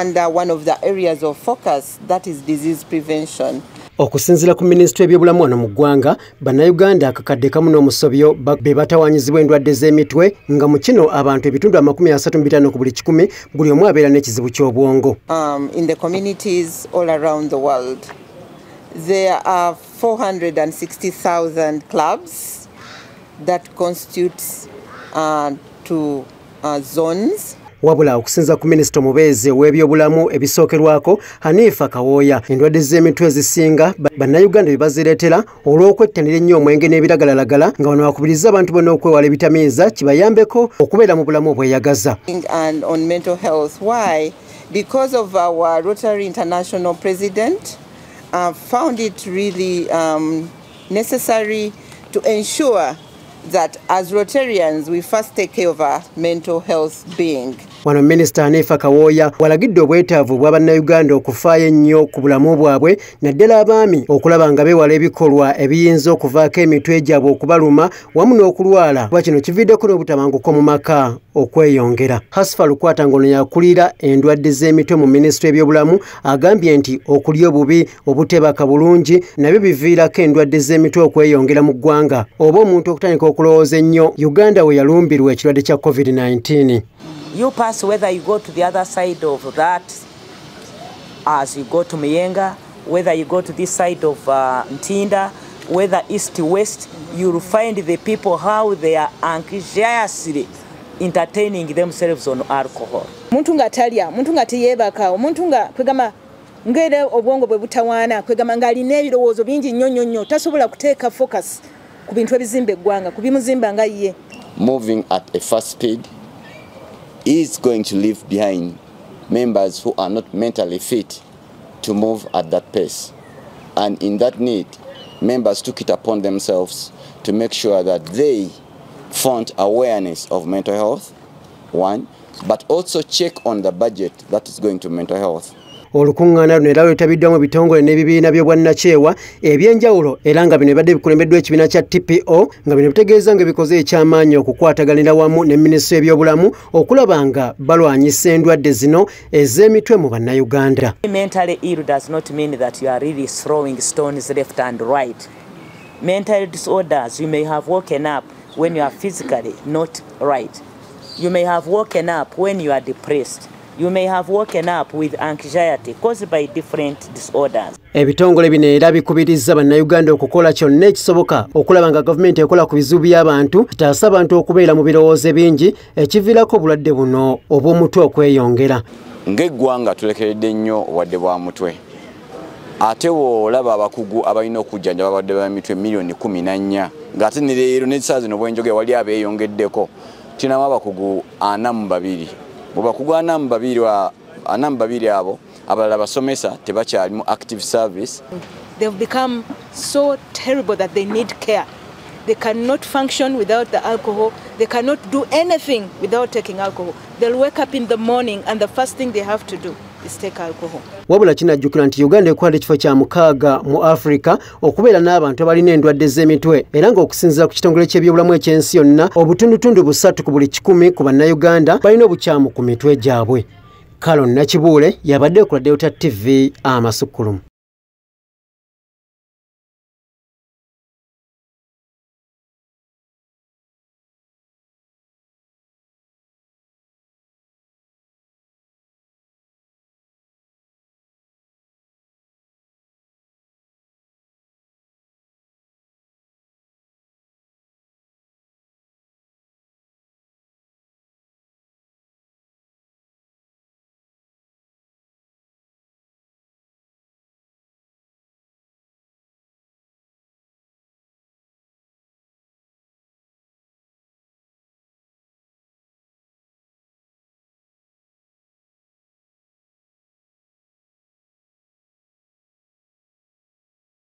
under one of the areas of focus, that is disease prevention. Okusinzira ku Ministry ebyobulamu mu ggwanga, Bannayuganda akakadde kamu n'omusobyo be batawaanyizibwa endwadde z'emitwe nga mu kino abantu ebitundu 35 ku buli 100 buli omu abeera n'ekizibu ky'obwongo. In the communities all around the world, there are 460,000 clubs that constitutes to zones. Wabula okusinza ku Minisita omubeezi w'ebyobulamu ebisookerwako Hanifa Kawoya, endwadde z'emitwe zisinga Bannayuganda bye bazireetera olw'okwettanira ennyo omwenge n'ebiragalalagala, nga bano bakubiriza abantu bonna okwewala ebitamiiza kibayambeko okubeera mu bulamu obweyagaza. And on mental health, why? Because of our Rotary International president found it really necessary to ensure that as Rotarians we first take care of our mental health being. Wano Minister Hanifa Kawoya walagidde obwetaavu bw'Abannayuganda okufaayo ennyo ku bulamu bwabwe naddala abaami okulaba nga beewala ebikolwa ebiyinza okuvaako emitwe gyabwe okubaluma wamu n'okulwala, kuba kino kividdeko n'obutabanguko mu maka okweyongera. Hasifa Lukwata ngono yakulira endwadde z'emitwe mu Minisitule y'ebyobulamu agambye nti okulya obubi obutebaka bulungi nabyo biviirako endwadde z'emitwe okweyongera mu ggwanga, oba omuntu okutandika okulowooza ennyo Uganda we yalumbirwa ekirwadde kya COVID-19. You pass whether you go to the other side of that, as you go to Muyenga, whether you go to this side of Ntinda, whether east to west, you'll find the people how they are anxiously entertaining themselves on alcohol. Muntunga talia, muntunga tiyebaka, muntunga kwegama ngere obwongo bwe butawana, kwegama ngaline ebirowoozo bingi nnyo tasobola kuteeka focus ku bintu ebizimba eggwanga, ku bimuzimba nga ye. Moving at a fast speed is going to leave behind members who are not mentally fit to move at that pace. And in that need, members took it upon themselves to make sure that they found awareness of mental health, one, but also check on the budget that is going to mental health. Olukungaana luno era lwetabiddwamu ebitongole n'ebibiina by'obwannakyewa ebyenjawulo era nga bino ebibadde bikulembeddwa ekibiina kya TPO, nga bino bitegeeza ng'ebikoze ekyamaanyi okukwataganira wamu ne Minisitule y'ebyobulamu okulaba nga balwanyisa endwadde zino ez'emitwe mu Bannayuganda. Mentally ill does not mean that you are really throwing stones left and right. Mental disorders, you may have woken up when you are physically not right. You may have woken up when you are depressed. You may have woken up with anxiety caused by different disorders. Ebitongole bino era bikubiriza Bannayuganda okukola kyonna ekisoboka okulaba nga gavumenti ekola ku bizibu by'abantu, kitaasa abantu okubeera mu birowoozo bingi ekiviirako obulwadde buno obw'omutwe okweyongera. Ng'eggwanga tulekeredde nnyo obulwadde bwa mutwe, ate woolaba abakugu abalina okujjanjaba abalwadde b'emitwe miliyoni 14 ng'ate ne leero n'essaawa zino bwenjogera wali abeeyongeddeko. Tulinamu abakugu 42. Boba kugwana anamba babiri abo abalala basomesa tebakyalimu active service. They've become so terrible that they need care. They cannot function without the alcohol. They cannot do anything without taking alcohol. They'll wake up in the morning and the first thing they have to do is take alcohol. Wabula kinajjukira nti Uganda ekwala ekifo kya mukaaga mu Africa okubeera n'abantu abalina endwadde z'emitwe, era ng'okusinziira ku kitongole ky'ebyobulamu eky'ensi yonna, obutundutundu 3 ku buli 100 ku Bannayuganda balina obukyamu ku mitwe gyabwe. Kalon Nakibuule yabadde ku Delta TV Amasukulumu.